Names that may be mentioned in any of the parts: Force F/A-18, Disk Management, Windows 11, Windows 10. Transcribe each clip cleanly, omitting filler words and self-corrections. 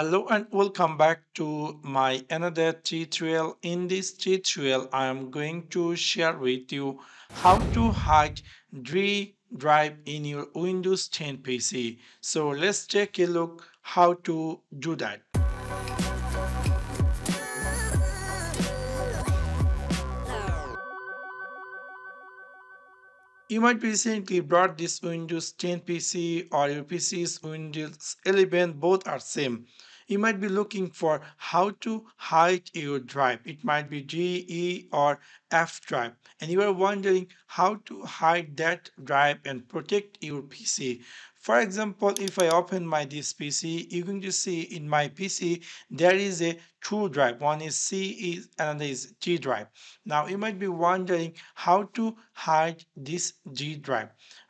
Hello and welcome back to my another tutorial. In this tutorial, I am going to share with you how to hack drive in your Windows 10 PC. So let's take a look how to do that. You might recently brought this Windows 10 PC or your PC's Windows 11, both are same. You might be looking for how to hide your drive. It might be D, E or F drive. And you are wondering how to hide that drive and protect your PC. For example, if I open this PC, you're going to see in my PC, there is a two drive. One is C, another is G drive. Now you might be wondering how to hide this G drive.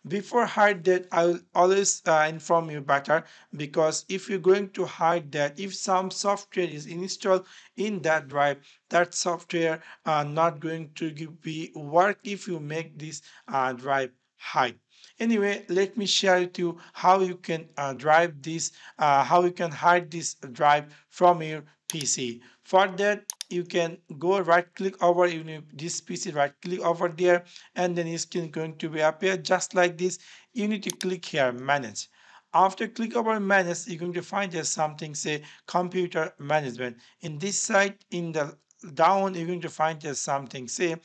Before hide that, I will always inform you better, because if you're going to hide that, if some software is installed in that drive, that software are not going to be work if you make this drive hide. Anyway, let me share with you how you can hide this drive from your PC. For that, you can go right click over this PC, right click over there, and then it's going to be appear just like this. You need to click here manage. After click over manage, you're going to find there's something say computer management. In this side, in the down, you're going to find there's something say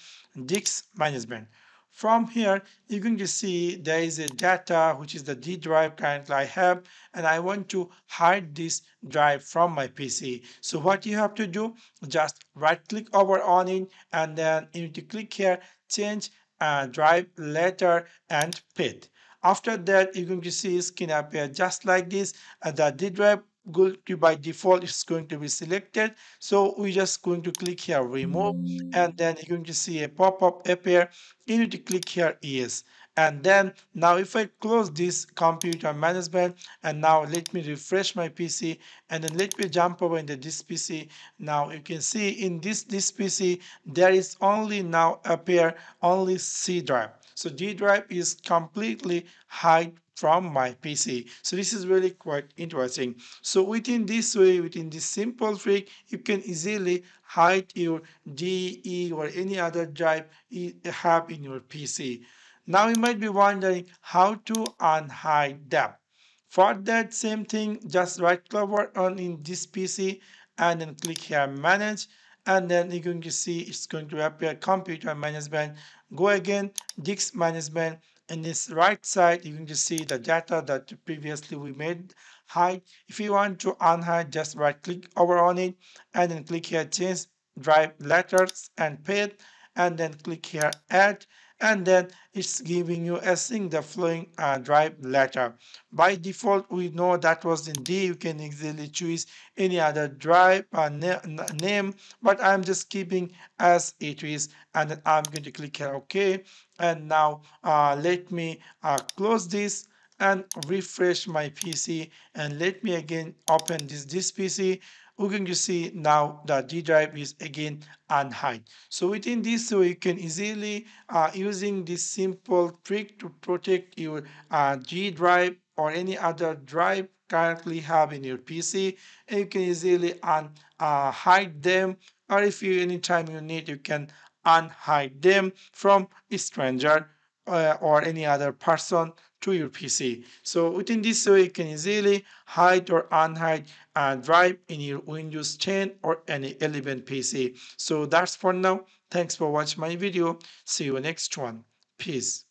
disk management. From here, you're going to see there is a data, which is the D drive currently I have, and I want to hide this drive from my PC. So what you have to do, just right click over on it, and then you need to click here, change drive letter and path. After that, you're going to see skin appear just like this. The D drive going to by default it's going to be selected, so we're just going to click here remove, and then you're going to see a pop-up appear. You need to click here yes, and then now if I close this computer management, and now let me refresh my PC, and then let me jump over into this PC. Now you can see in this PC there is only now appear only C drive, so D drive is completely hide from my PC. So this is really quite interesting. So within this way, within this simple trick, you can easily hide your D, E or any other drive you have in your PC. Now you might be wondering how to unhide that. For that same thing, just right click on in this PC and then click here manage, and then you're going to see it's going to appear computer management. Go again disk management. In this right side, you can just see the data that previously we made hide. If you want to unhide, just right click over on it and then click here change drive letters and path, and then click here add, and then it's giving you async the flowing drive letter. By default, we know that was in D. You can easily choose any other drive name, but I'm just keeping as it is, and then I'm going to click here OK. And now let me close this and refresh my PC, and let me again open this PC. We're going to see now the D drive is again unhide. So within this way, you can easily using this simple trick to protect your G drive or any other drive currently have in your PC, and you can easily hide them, or if you anytime you need, you can unhide them from a stranger or any other person to your PC. So within this way, you can easily hide or unhide drive in your Windows 10 or any 11 PC. So that's for now. Thanks for watching my video. See you next one. Peace.